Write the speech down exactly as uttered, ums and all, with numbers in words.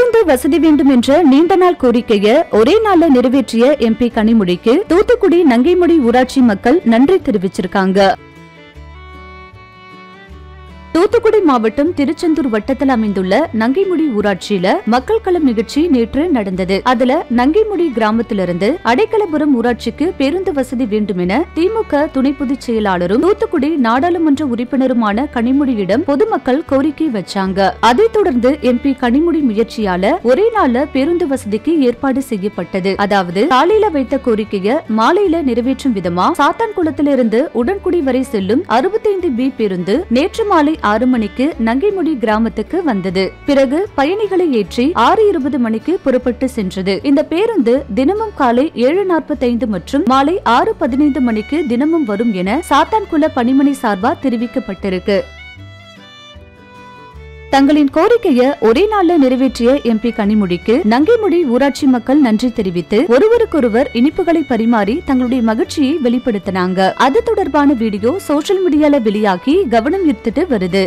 பேருந்து வசதி வேண்டும் என்ற நீண்ட நாள் கோரிக்கையை ஒரே நாளில் நிறைவேற்றிய எம் பி கனிமுடிக்கு தூத்துக்குடி நங்கைமுடி ஊராட்சி மக்கள் நன்றி தெரிவிச்சிருக்காங்க. தூத்துக்குடி மாவட்டம் திருச்செந்தூர் வட்டத்தில் அமைந்துள்ள நங்கைமுடி ஊராட்சியில மக்கள் களம் நிகழ்ச்சி நேற்று நடந்தது. அதுல நங்கைமுடி கிராமத்திலிருந்து அடைகலபுரம் ஊராட்சிக்கு பேருந்து வசதி வேண்டும் என திமுக துணை பொதுச் செயலாளரும் தூத்துக்குடி நாடாளுமன்ற உறுப்பினருமான கனிமுடியிடம் பொதுமக்கள் கோரிக்கை வச்சாங்க. அதைத் தொடர்ந்து எம் பி கனிமுடி முயற்சியால ஒரே நாள்ல பேருந்து வசதிக்கு ஏற்பாடு செய்யப்பட்டது. அதாவது காலையில வைத்த கோரிக்கையை மாலையில நிறைவேற்றும் விதமா சாத்தான்குளத்திலிருந்து உடன்குடி வரை செல்லும் அறுபத்தைந்து பி பேருந்து நேற்று மாலை ஆறு மணிக்கு நங்கைமுடி கிராமத்துக்கு வந்தது. பிறகு பயணிகளை ஏற்றி ஆறு இருபது மணிக்கு புறப்பட்டு சென்றது. இந்த பேருந்து தினமும் காலை ஏழு நாற்பத்தைந்து மற்றும் மாலை ஆறு பதினைந்து மணிக்கு தினமும் வரும் என சாத்தான்குள பணிமனை சார்பா தெரிவிக்கப்பட்டிருக்கு. தங்களின் கோரிக்கையை ஒரே நாளில் நிறைவேற்றிய எம் பி கனிமுடிக்கு நங்கைமுடி ஊராட்சி மக்கள் நன்றி தெரிவித்து ஒருவருக்கொருவர் இனிப்புகளை பரிமாறி தங்களுடைய மகிழ்ச்சியை வெளிப்படுத்தினாங்க. அது தொடர்பான வீடியோ சோஷியல் மீடியால வெளியாகி கவனம் ஈர்த்துட்டு வருது.